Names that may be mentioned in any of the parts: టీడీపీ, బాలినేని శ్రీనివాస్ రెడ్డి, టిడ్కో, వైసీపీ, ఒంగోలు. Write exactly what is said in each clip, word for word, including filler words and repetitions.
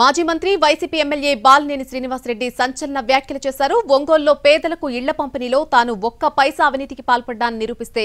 మాజీ మంత్రి వైసీపీ MLA బాలినేని శ్రీనివాస్ రెడ్డి సంచలన వ్యాఖ్యలు చేశారు. ఒంగోలులో పేదలకు ఇళ్ల పంపిణీలో తాను ఒక్క పైసా అవినీతికి పాల్పడ్డానని నిరూపిస్తే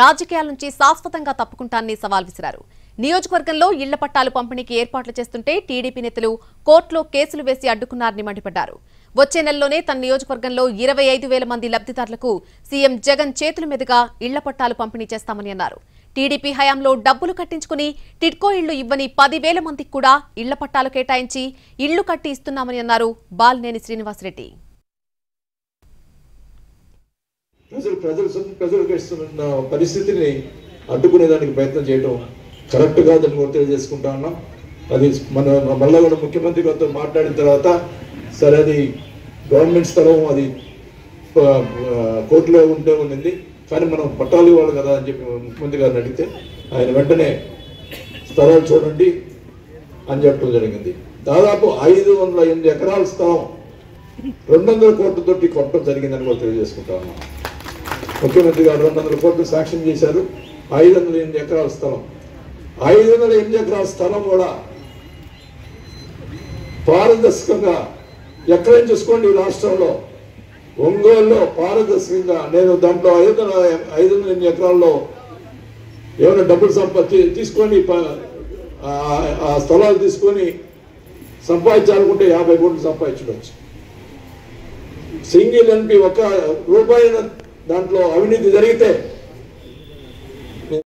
రాజకీయాల నుంచి శాశ్వతంగా తప్పుకుంటానని సవాల్ విసిరారు. నియోజకవర్గంలో ఇళ్ల పట్టాలు పంపిణీకి ఏర్పాట్లు చేస్తుంటే టీడీపీ నేతలు కోర్టులో కేసులు వేసి అడ్డుకున్నారని మండిపడ్డారు. వచ్చే నెలలోనే తన నియోజకవర్గంలో ఇరవై ఐదు వేల మంది లబ్దిదారులకు సీఎం జగన్ చేతుల మీదుగా ఇళ్ల పట్టాలు పంపిణీ చేస్తామని అన్నారు. టీడీపీ హయాంలో డబ్బులు కట్టించుకుని టిడ్కో ఇళ్లు ఇవ్వని పదివేల మందికి కూడా ఇళ్ల పట్టాలు కేటాయించి ఇళ్లు కట్టి ఇస్తున్నామని అన్నారు బాలినేని శ్రీనివాస్ రెడ్డి. పరిస్థితిని అడ్డుకునేదానికి ప్రయత్నం చేయడం కరెక్ట్ కాదని తెలియజేసుకుంటా ఉన్నాం. అది మన మళ్ళీ కూడా ముఖ్యమంత్రి గారితో మాట్లాడిన తర్వాత సరే అది గవర్నమెంట్ స్థలం, అది కోర్టులో ఉంటే ఉండింది, కానీ మనం పట్టాలు ఇవ్వాలి కదా అని చెప్పి ముఖ్యమంత్రి గారిని అడిగితే ఆయన వెంటనే స్థలాలు చూడండి అని చెప్పడం జరిగింది. దాదాపు ఐదు వందల ఎనిమిది ఎకరాల స్థలం రెండు వందల కోట్లతో కొట్టడం జరిగిందని కూడా తెలియజేసుకుంటాము. ముఖ్యమంత్రి గారు రెండు వందల కోట్లు శాంక్షన్ చేశారు. ఐదు వందల ఎనిమిది ఎకరాల స్థలం ఐదు వందల ఎనిమిది ఎకరాల స్థలం కూడా పారదర్శకంగా ఎక్కడైనా చూసుకోండి, ఈ రాష్ట్రంలో ఒంగోలులో పారదర్శకంగా నేను దాంట్లో ఐదు వందల ఐదు వందల ఎనిమిది ఎకరాల్లో ఏమైనా డబ్బులు సంపా తీసుకొని ఆ స్థలాలు తీసుకొని సంపాదించాలనుకుంటే యాభై కోట్లు సంపాదించవచ్చు. సింగిల్ ఎంపీ ఒక రూపాయి దాంట్లో అవినీతి జరిగితే